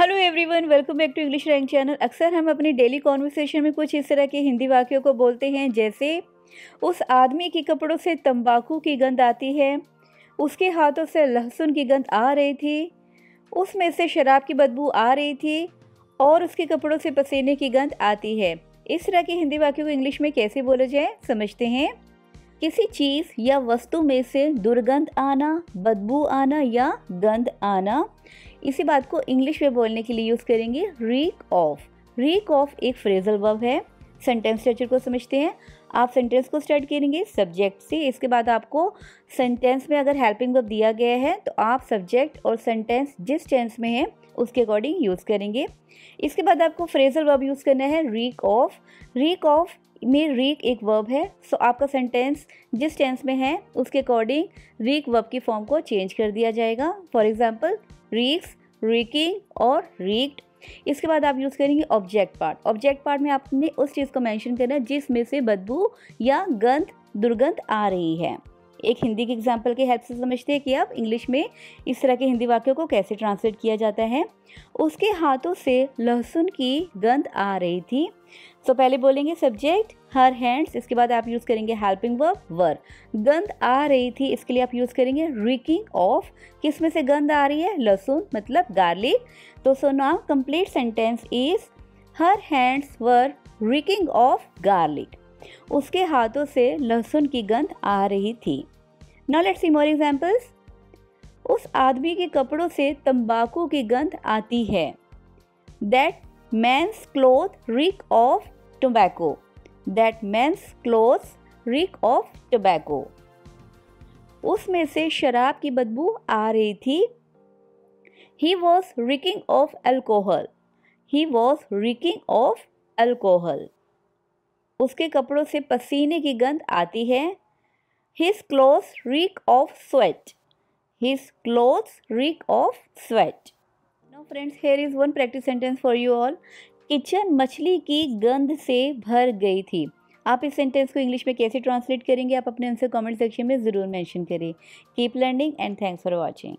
Hello everyone, welcome back to English rank channel. अक्सर हम अपनी डेली कॉन्वर्सेशन में कुछ इस तरह के हिंदी वाक्यों को बोलते हैं, जैसे उस आदमी के कपड़ों से तंबाकू की गंध आती है, उसके हाथों से लहसुन की गंध आ रही थी, उसमें से शराब की बदबू आ रही थी और उसके कपड़ों से पसीने की गंध आती है। इस तरह के हिंदी वाक्यों को इंग्लिश में कैसे बोला जाए, समझते हैं। किसी चीज़ या वस्तु में से दुर्गंध आना, बदबू आना या गंध आना, इसी बात को इंग्लिश में बोलने के लिए यूज़ करेंगे रीक ऑफ। रीक ऑफ एक फ्रेजल वर्ब है। सेंटेंस स्ट्रक्चर को समझते हैं। आप सेंटेंस को स्टार्ट करेंगे सब्जेक्ट से। इसके बाद आपको सेंटेंस में अगर हेल्पिंग वर्ब दिया गया है तो आप सब्जेक्ट और सेंटेंस जिस टेंस में है उसके अकॉर्डिंग यूज़ करेंगे। इसके बाद आपको फ्रेजल वर्ब यूज़ करना है रीक ऑफ। रीक ऑफ में रीक एक वर्ब है, सो आपका सेंटेंस जिस टेंस में है उसके अकॉर्डिंग रीक वर्ब की फॉर्म को चेंज कर दिया जाएगा। फॉर एग्जांपल रीक्स, रीकिंग और रीक्ड। इसके बाद आप यूज़ करेंगे ऑब्जेक्ट पार्ट। ऑब्जेक्ट पार्ट में आपने उस चीज़ को मेंशन करना है जिसमें से बदबू या गंध, दुर्गंध आ रही है। एक हिंदी के एग्जाम्पल के हेल्प से समझते हैं कि आप इंग्लिश में इस तरह के हिंदी वाक्यों को कैसे ट्रांसलेट किया जाता है। उसके हाथों से लहसुन की गंध आ रही थी। तो पहले बोलेंगे सब्जेक्ट हर हैंड्स। इसके बाद आप यूज़ करेंगे हेल्पिंग वर्ब वर। गंध आ रही थी, इसके लिए आप यूज़ करेंगे रीकिंग ऑफ। किस में से गंध आ रही है? लहसुन मतलब गार्लिक। तो so now complete sentence is her hands were reeking of garlic. उसके हाथों से लहसुन की गंध आ रही थी। Now let's see more examples. उस आदमी के कपड़ों से तंबाकू की गंध आती है। That man's cloth reek of tobacco. That man's clothes reek of tobacco. उसमें से शराब की बदबू आ रही थी। He was reeking of alcohol. He was reeking of alcohol. उसके कपड़ों से पसीने की गंध आती है। His clothes reek of sweat. His clothes reek of sweat. Now friends, here is one practice sentence for you all. Kitchen मछली की गंध से भर गई थी। आप इस सेंटेंस को इंग्लिश में कैसे ट्रांसलेट करेंगे, आप अपने आंसर कमेंट सेक्शन में ज़रूर मेंशन करें। Keep learning and thanks for watching.